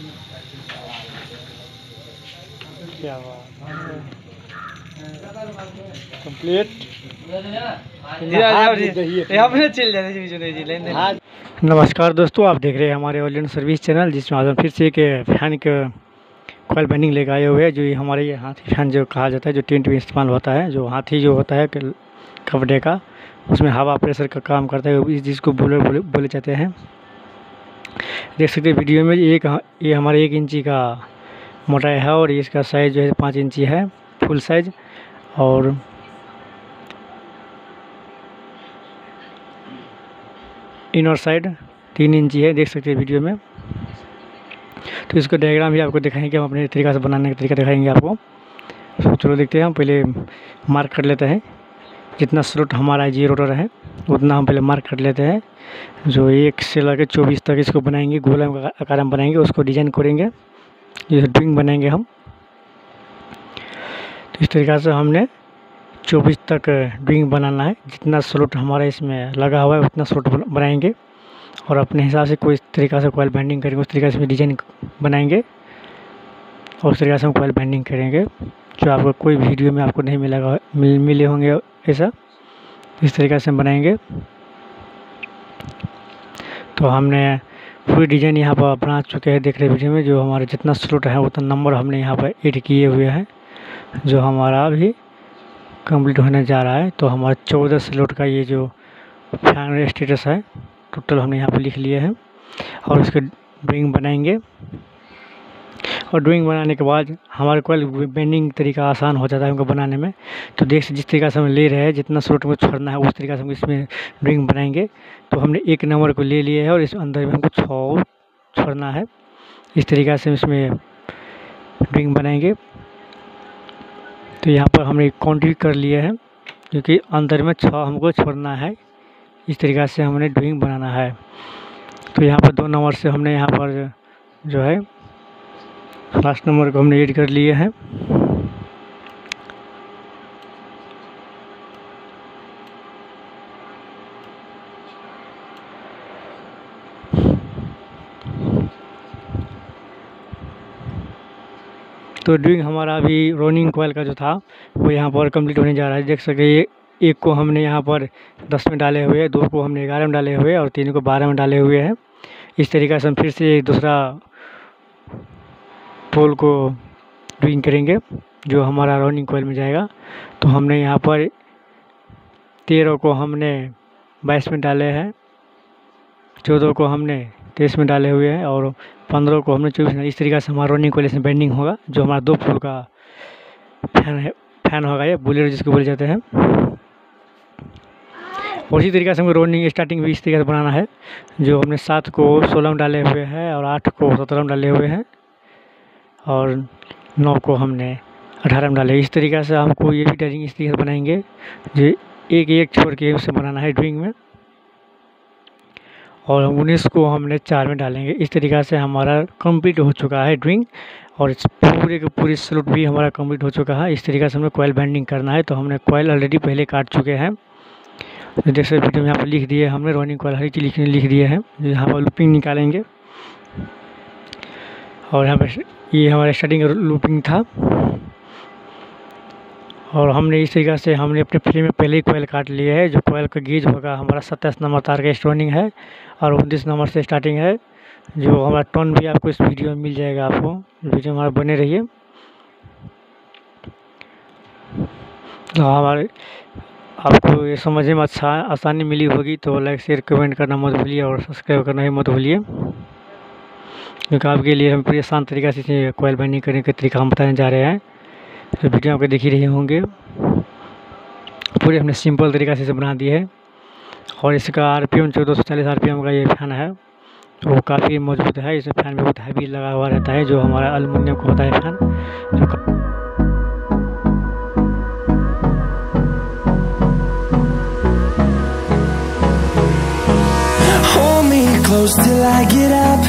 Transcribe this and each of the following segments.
क्या कंप्लीट जी। नमस्कार दोस्तों, आप देख रहे हैं हमारे ऑल इन सर्विस चैनल, जिसमें आज हम फिर से एक फैन के कॉइल बाइंडिंग लेकर आए हुए हैं। जो हमारे ये हाथी फैन जो कहा जाता है, जो टेंट में इस्तेमाल होता है, जो हाथी जो होता है कपड़े का, उसमें हवा प्रेशर का काम करता है, जिसको बॉयलर बोले जाते हैं। देख सकते हैं वीडियो में ये हमारे 1 इंची का मोटाई है और इसका साइज़ जो है 5 इंची है फुल साइज़। और इनर साइड 3 इंची है, देख सकते हैं वीडियो में। तो इसको डायग्राम भी आपको दिखाएंगे, हम अपने तरीका से बनाने का तरीका दिखाएंगे आपको। तो चलो देखते हैं, हम पहले मार्क कर लेते हैं। जितना स्लॉट हमारा जी रोटर है उतना हम पहले मार्क कर लेते हैं। जो 1 से लेकर 24 तक इसको बनाएंगे, गोला आकार में बनाएंगे, उसको डिज़ाइन करेंगे, ये ड्रिंग बनाएंगे हम। तो इस तरीक़ा से हमने 24 तक ड्रिंग बनाना है। जितना स्लॉट हमारा इसमें लगा हुआ है उतना स्लॉट बनाएंगे और अपने हिसाब से कोई तरीक़ा से कॉइल बाइंडिंग करेंगे, उस तरीक़ा से डिज़ाइन बनाएंगे और उस तरीक़ा से हम कॉइल बाइंडिंग करेंगे। जो आपको कोई वीडियो में आपको नहीं मिले होंगे ऐसा, इस तरीक़ा से हम बनाएँगे। तो हमने पूरी डिज़ाइन यहाँ पर बना चुके हैं, देख रहे वीडियो में। जो हमारे जितना स्लॉट है उतना नंबर हमने यहाँ पर ऐड किए हुए हैं, जो हमारा अभी कंप्लीट होने जा रहा है। तो हमारा 14 स्लॉट का ये जो फाइनल स्टेटस है टोटल हमने यहाँ पर लिख लिए हैं और इसके ड्राइंग बनाएंगे। और ड्राइंग बनाने के बाद हमारे कॉइल बाइंडिंग तरीका आसान हो जाता है उनको बनाने में। तो देख जिस तरीका से हम ले रहे हैं, जितना स्लॉट को छोड़ना है उस तरीका से हम इसमें ड्राइंग बनाएंगे। तो हमने 1 नंबर को ले लिया है और इस अंदर में हमको 6 छोड़ना है। इस तरीक़ा से हम इसमें ड्राइंग बनाएंगे। तो यहाँ पर हमने काउंटिंग कर लिए हैं, क्योंकि अंदर में 6 हमको छोड़ना है। इस तरीक़ा से हमने ड्राइंग बनाना है। तो यहाँ पर 2 नंबर से हमने यहाँ पर जो है लास्ट नंबर को हमने ऐड कर लिए हैं। तो ड्रिंग हमारा अभी रोनिंग कॉइल का जो था वो यहाँ पर कंप्लीट होने जा रहा है। देख सकते हैं 1 को हमने यहाँ पर 10 में डाले हुए हैं, 2 को हमने 11 में डाले हुए हैं और 3 को 12 में डाले हुए हैं। इस तरीक़ा से हम फिर से दूसरा पोल को ड्रिंग करेंगे जो हमारा रोनिंग कॉइल में जाएगा। तो हमने यहाँ पर 13 को हमने 22 में डाले हैं, 14 को हमने 23 में डाले हुए हैं और 15 को हमने 24 में। इस तरीक़ा से हमारा रोनिंग कॉइल इसमें बेंडिंग होगा, जो हमारा 2 पोल का फैन होगा, ये बुलेरो जिसको बोले जाते हैं। और इसी तरीक़ा से हमको रोनिंग स्टार्टिंग भी इस तरीके से बनाना है। जो हमने 7 को 16 में डाले हुए हैं और 8 को 17 में डाले हुए हैं और 9 को हमने 18 में डाले। इस तरीक़ा से हमको ये भी ड्राइंग इस तरीके से बनाएंगे, जो 1 छोड़ के उसे बनाना है ड्राइंग में। और 19 को हमने 4 में डालेंगे। इस तरीक़ा से हमारा कंप्लीट हो चुका है ड्राइंग और पूरे के पूरे स्लॉट भी हमारा कंप्लीट हो चुका है। इस तरीक़ा से हमने कॉइल बाइंडिंग करना है। तो हमने कॉइल ऑलरेडी पहले काट चुके हैं, जैसे वीडियो में यहाँ पर लिख दिए हमने रोनिंग कॉइल हर चीज़ लिख दिए हैं। यहाँ पर लूपिंग निकालेंगे और यहाँ पर ये हमारा स्टार्टिंग लूपिंग था। और हमने इस तरीक़ा से हमने अपने फ्रेम में पहले ही कॉइल काट लिए है। जो कॉइल का गेज होगा हमारा 27 नंबर तार का स्टोनिंग है और 29 नंबर से स्टार्टिंग है। जो हमारा टोन भी आपको इस वीडियो में मिल जाएगा, आपको वीडियो हमारा बने रहिए। तो हमारे आपको ये समझने में आसानी मिली होगी तो लाइक शेयर कमेंट करना मत भूलिए और सब्सक्राइब करना भी मत भूलिए, क्योंकि आपके लिए हम पूरे आसान तरीक़ा से कॉइल बाइंडिंग करने का तरीका हम बताने जा रहे हैं। तो वीडियो आपको दिख ही रहे होंगे, पूरे हमने सिंपल तरीक़ा से इसे बना दिए है। और इसका आरपीएम 1440 आरपीएम का ये फैन है, तो वो काफ़ी मजबूत है। इस फैन में बहुत हैवी लगा हुआ रहता है, जो हमारा एल्युमिनियम का होता है fan. Close till I get up,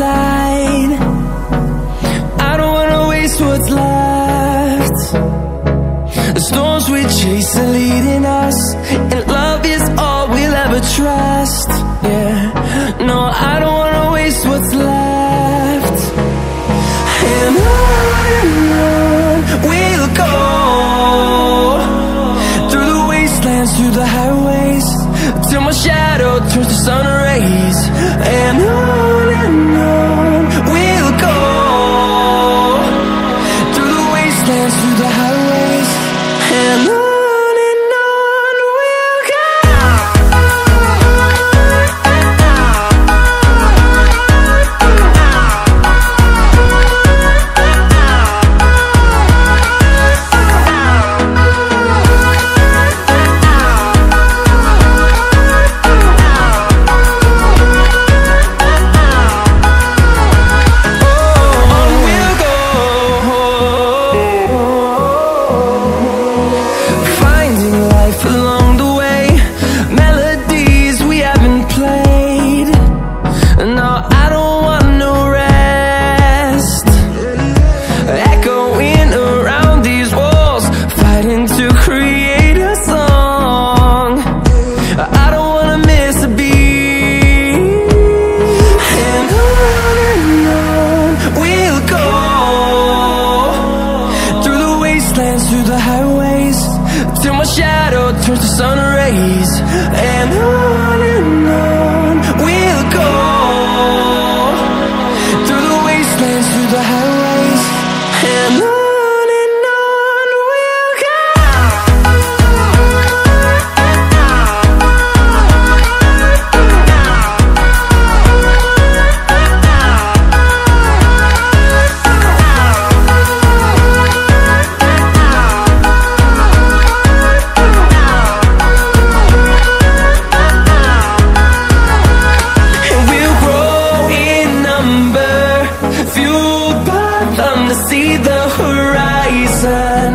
inside. I don't wanna waste what's left. The storms we chase are leading us, and love is all we'll ever trust. Yeah, no, I don't wanna waste what's left. And on we'll go, through the wastelands, through the highways, till my shadow turns to sun rays. And on we'll go, through the wastelands, through the highways, and on. Through the highways, till my shadow turns to sun rays, and on we'll go, through the wastelands, through the highways, and on. See the horizon,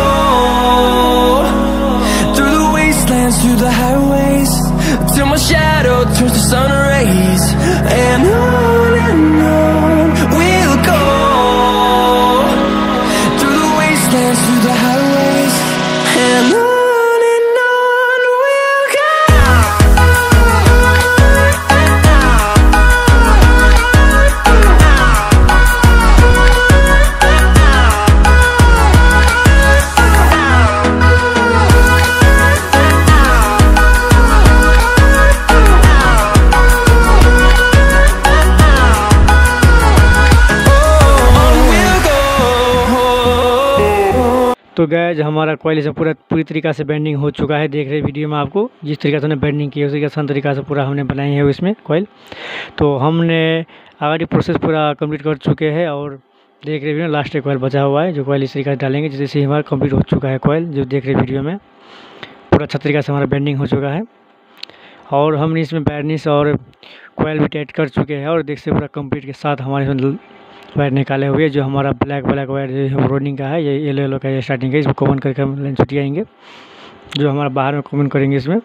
through the wastelands, through the highways, till my shadow turns to sun rays, and on we'll go, through the wastelands, through the highways, and on. तो guys हमारा coil से पूरी तरीका से bending हो चुका है। देख रहे वीडियो में आपको जिस तरीके से हमने बेंडिंग की है उसी के आसान तरीका से पूरा हमने बनाई है इसमें कॉइल। तो हमने आगे प्रोसेस पूरा कंप्लीट कर चुके हैं और देख रहे वीडियो में लास्ट एक कॉइल बचा हुआ है जो कॉइल इस तरीके से डालेंगे जिससे हमारा कम्प्लीट हो चुका है कॉइल। जो देख रहे वीडियो में पूरा अच्छा तरीका से हमारा बेंडिंग हो चुका है और हमने इसमें बैरनिश और कॉइल भी टाइट कर चुके हैं और देख से पूरा कंप्लीट के साथ हमारे वायर निकाले हुए जो हमारा ब्लैक वायर जो है रोडिंग का है, ये येलो येलो का ये स्टार्टिंग है। इसको कॉमन करके हम लाइन छुटियाएंगे जो हमारा बाहर में कॉमन करेंगे इसमें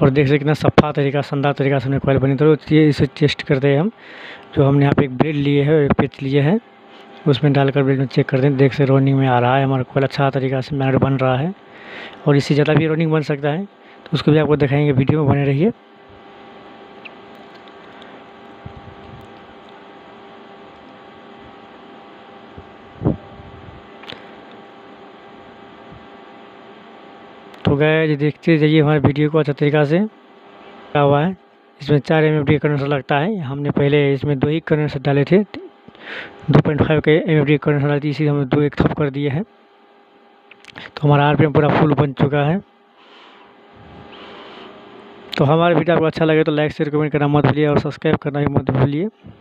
और देख सकते कितना सफा तरीका शानदार तरीका से हमने कॉइल बनी था। तो ये इसे टेस्ट करते हैं हम। जो हमने यहाँ पे एक ब्लेड लिए है और एक पेच लिए है उसमें डालकर ब्लेड में चेक करते हैं। देख से रोडिंग में आ रहा है हमारा कॉइल, अच्छा तरीका से मैनर बन रहा है और इससे ज़्यादा भी रोडिंग बन सकता है तो उसको भी आपको दिखाएंगे, वीडियो में बने रहिए। तो गाइस देखते जाइए हमारे वीडियो को अच्छा तरीका से क्या हुआ है। इसमें 4 MFD कंडेंसर लगता है। हमने पहले इसमें 2 ही कंडेंसर डाले थे, 2.5 के MFD कंडेंसर डाले थे, इसी हमने 2 एक थप कर दिए हैं। तो हमारा आरपीएम पूरा फुल बन चुका है। तो हमारे वीडियो आपको अच्छा लगे तो लाइक शेयर कमेंट करना मत भूलिए और सब्सक्राइब करना भी मत भूलिए।